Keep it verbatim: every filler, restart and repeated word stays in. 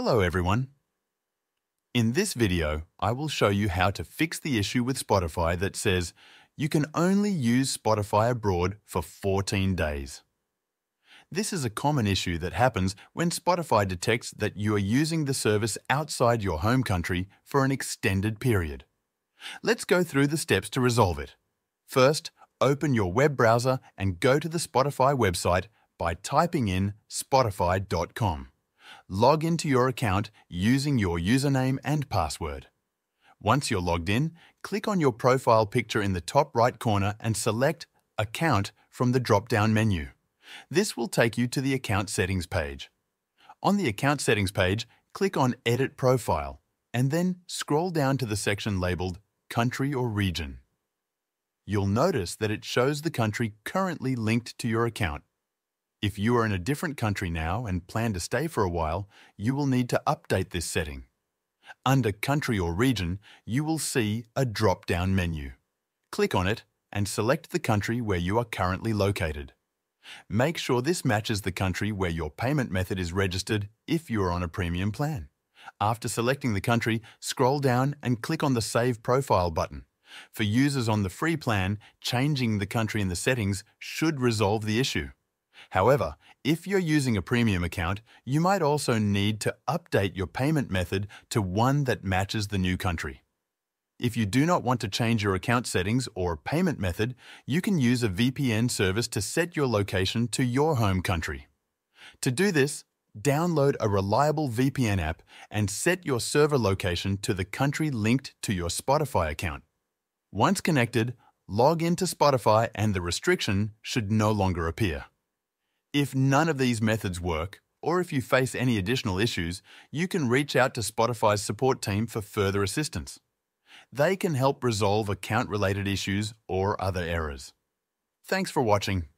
Hello everyone. In this video, I will show you how to fix the issue with Spotify that says you can only use Spotify abroad for fourteen days. This is a common issue that happens when Spotify detects that you are using the service outside your home country for an extended period. Let's go through the steps to resolve it. First, open your web browser and go to the Spotify website by typing in spotify dot com. Log into your account using your username and password. Once you're logged in, click on your profile picture in the top right corner and select Account from the drop-down menu. This will take you to the Account Settings page. On the Account Settings page, click on Edit Profile and then scroll down to the section labeled Country or Region. You'll notice that it shows the country currently linked to your account. If you are in a different country now and plan to stay for a while, you will need to update this setting. Under Country or Region, you will see a drop-down menu. Click on it and select the country where you are currently located. Make sure this matches the country where your payment method is registered if you are on a premium plan. After selecting the country, scroll down and click on the Save Profile button. For users on the free plan, changing the country in the settings should resolve the issue. However, if you're using a premium account, you might also need to update your payment method to one that matches the new country. If you do not want to change your account settings or payment method, you can use a V P N service to set your location to your home country. To do this, download a reliable V P N app and set your server location to the country linked to your Spotify account. Once connected, log into Spotify and the restriction should no longer appear. If none of these methods work, or if you face any additional issues, you can reach out to Spotify's support team for further assistance. They can help resolve account-related issues or other errors. Thanks for watching.